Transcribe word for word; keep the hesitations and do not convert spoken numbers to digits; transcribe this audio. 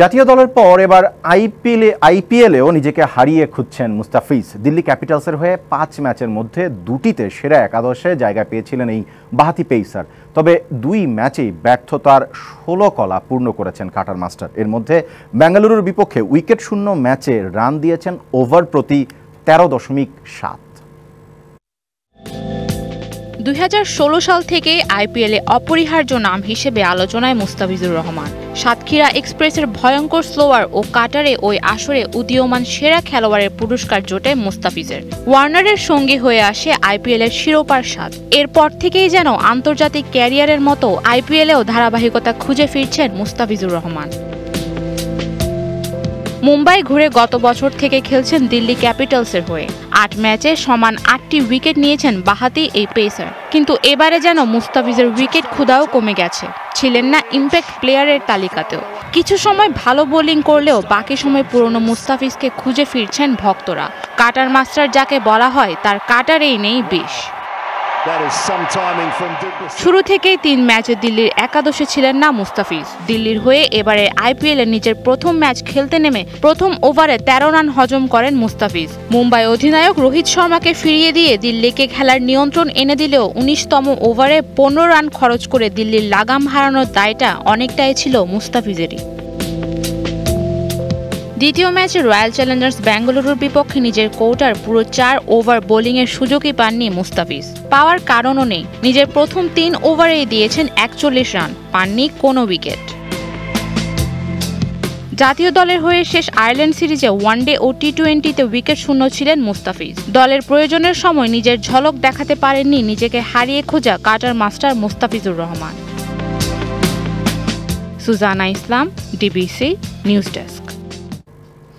জাতীয় দলের পর এবার আইপিএলে আইপিএলেও নিজেকে হারিয়ে খুঁজছেন মুস্তাফিজ। দিল্লি ক্যাপিটালসের হয়ে পাঁচ ম্যাচের মধ্যে দুটিতে সেরা একাদশে জায়গা পেয়েছিলেন এই বাহাতি পেসার। তবে দুই ম্যাচেই ব্যর্থতার ষোলো কলা পূর্ণ করেছেন কাটার মাস্টার। এর মধ্যে বেঙ্গলুরুর বিপক্ষে উইকেট শূন্য ম্যাচে রান দিয়েছেন ওভার প্রতি তেরো দশমিক সাত। দুই হাজার ষোলো সাল থেকে আইপিএলে অপরিহার্য নাম হিসেবে আলোচনায় মুস্তাফিজুর রহমান। সাতক্ষীরা এক্সপ্রেসের ভয়ঙ্কর স্লোয়ার ও কাটারে ওই আসরে উদীয়মান সেরা খেলোয়াড়ের পুরস্কার জোটে মুস্তাফিজের। ওয়ার্নারের সঙ্গী হয়ে আসে আইপিএলের শিরোপার স্বাদ। এরপর থেকেই যেন আন্তর্জাতিক ক্যারিয়ারের মতো আইপিএলেও ধারাবাহিকতা খুঁজে ফিরছেন মুস্তাফিজুর রহমান। মুম্বাই ঘুরে গত বছর থেকে খেলছেন দিল্লি ক্যাপিটালসের হয়ে। আট ম্যাচে সমান আটটি উইকেট নিয়েছেন বাহাতি এই পেসার। কিন্তু এবারে যেন মুস্তাফিজের উইকেট ক্ষুধাও কমে গেছে, ছিলেন না ইম্প্যাক্ট প্লেয়ারের তালিকাতেও। কিছু সময় ভালো বোলিং করলেও বাকি সময় পুরনো মুস্তাফিজকে খুঁজে ফিরছেন ভক্তরা। কাটার মাস্টার যাকে বলা হয়, তার কাটারেই নেই বিষ। শুরু থেকেই তিন ম্যাচে দিল্লির একাদশে ছিলেন না মুস্তাফিজ। দিল্লির হয়ে এবারে আইপিএলে নিজের প্রথম ম্যাচ খেলতে নেমে প্রথম ওভারে তেরো রান হজম করেন মুস্তাফিজ। মুম্বাই অধিনায়ক রোহিত শর্মাকে ফিরিয়ে দিয়ে দিল্লিকে খেলার নিয়ন্ত্রণ এনে দিলেও উনিশতম ওভারে পনেরো রান খরচ করে দিল্লির লাগাম হারানোর দায়টা অনেকটাই ছিল মুস্তাফিজেরই। দ্বিতীয় ম্যাচে রয়্যাল চ্যালেঞ্জার্স বেঙ্গলুরুর বিপক্ষে নিজের কোটার পুরো চার ওভার বোলিংয়ের সুযোগই পাননি মুস্তাফিজ। পাওয়ার কারণও নেই, নিজের প্রথম তিন ওভারেই দিয়েছেন একচল্লিশ রান, পাননি কোনো উইকেট। জাতীয় দলের হয়ে শেষ আয়ারল্যান্ড সিরিজে ওয়ানডে ও টি টোয়েন্টিতে উইকেট শূন্য ছিলেন মুস্তাফিজ। দলের প্রয়োজনের সময় নিজের ঝলক দেখাতে পারেননি নিজেকে হারিয়ে খোঁজা cutter master Mustafizur Rahman. Sujana Islam, DBC news desk.